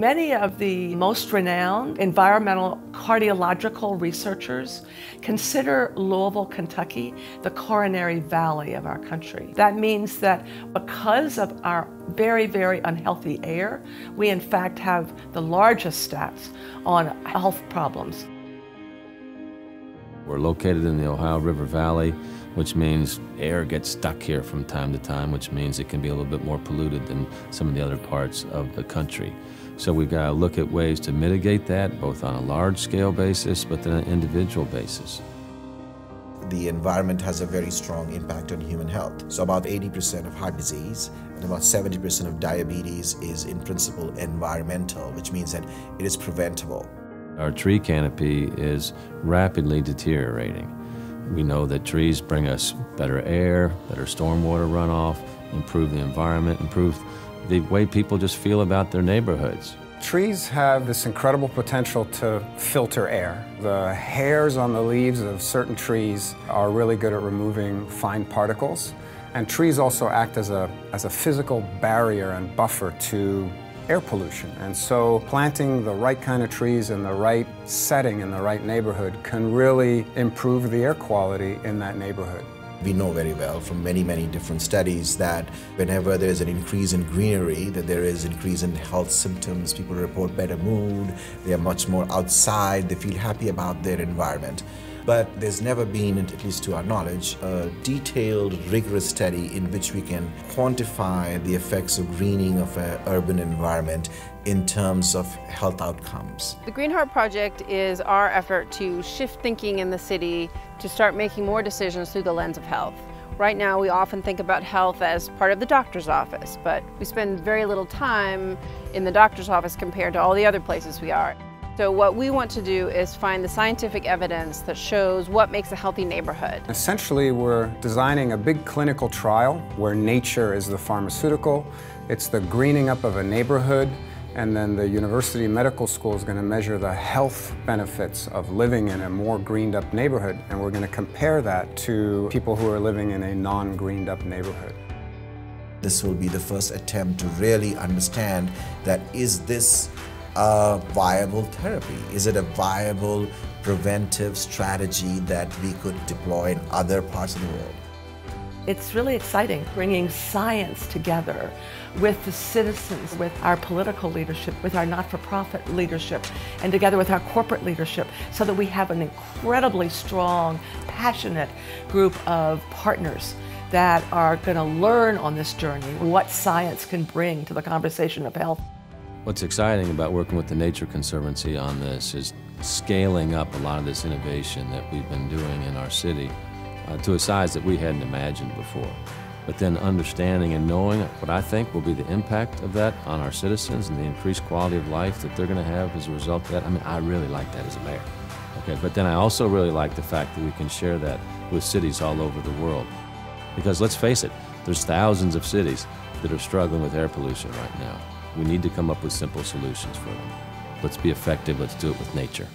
Many of the most renowned environmental cardiological researchers consider Louisville, Kentucky, the coronary valley of our country. That means that because of our very, very unhealthy air, we in fact have the largest stats on health problems. We're located in the Ohio River Valley, which means air gets stuck here from time to time, which means it can be a little bit more polluted than some of the other parts of the country. So we've got to look at ways to mitigate that, both on a large-scale basis, but then an individual basis. The environment has a very strong impact on human health. So about 80% of heart disease and about 70% of diabetes is in principle environmental, which means that it is preventable. Our tree canopy is rapidly deteriorating. We know that trees bring us better air, better stormwater runoff, improve the environment, improve the way people just feel about their neighborhoods. Trees have this incredible potential to filter air. The hairs on the leaves of certain trees are really good at removing fine particles, and trees also act as a physical barrier and buffer to air pollution. And so planting the right kind of trees in the right setting in the right neighborhood can really improve the air quality in that neighborhood. We know very well from many, many different studies that whenever there is an increase in greenery, that there is an increase in health symptoms. People report better mood, they are much more outside, they feel happy about their environment. But there's never been, at least to our knowledge, a detailed, rigorous study in which we can quantify the effects of greening of an urban environment in terms of health outcomes. The Green Heart Project is our effort to shift thinking in the city to start making more decisions through the lens of health. Right now, we often think about health as part of the doctor's office, but we spend very little time in the doctor's office compared to all the other places we are. So what we want to do is find the scientific evidence that shows what makes a healthy neighborhood. Essentially, we're designing a big clinical trial where nature is the pharmaceutical, it's the greening up of a neighborhood, and then the University Medical School is going to measure the health benefits of living in a more greened up neighborhood, and we're going to compare that to people who are living in a non-greened up neighborhood. This will be the first attempt to really understand that is this a viable therapy? Is it a viable preventive strategy that we could deploy in other parts of the world? It's really exciting bringing science together with the citizens, with our political leadership, with our not-for-profit leadership, and together with our corporate leadership, so that we have an incredibly strong, passionate group of partners that are going to learn on this journey what science can bring to the conversation of health. What's exciting about working with the Nature Conservancy on this is scaling up a lot of this innovation that we've been doing in our city to a size that we hadn't imagined before. But then understanding and knowing what I think will be the impact of that on our citizens and the increased quality of life that they're going to have as a result of that. I mean, I really like that as a mayor. Okay, but then I also really like the fact that we can share that with cities all over the world. Because let's face it, there's thousands of cities that are struggling with air pollution right now. We need to come up with simple solutions for them. Let's be effective, let's do it with nature.